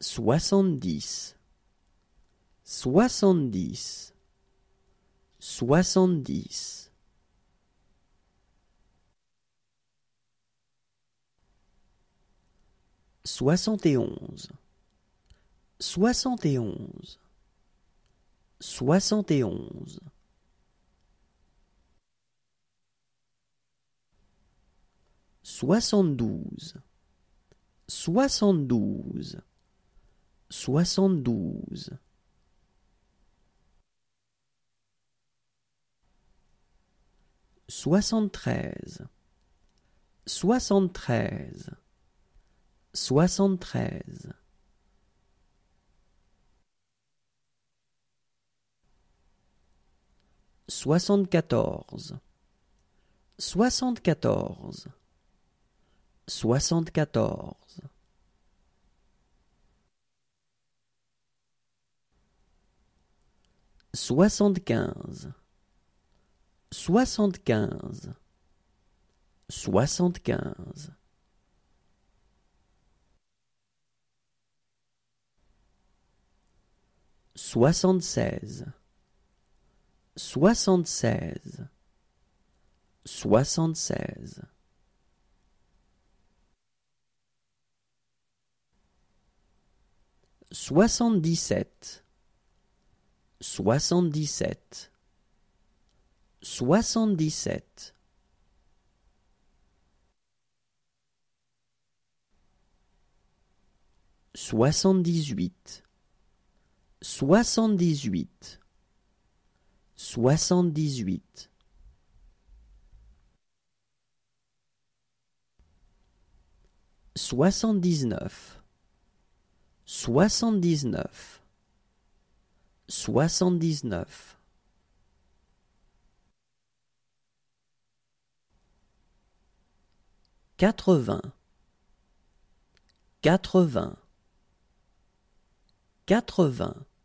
70, 70, 70. 71, 71, 71. 72, 72, 72. 73, 73, 73. 74, 74, 74. 75, 75, 75. 76, 76, 76. 77, 77, 77. 78, 78, 78. 79, 79, 79. 80, 80, 80.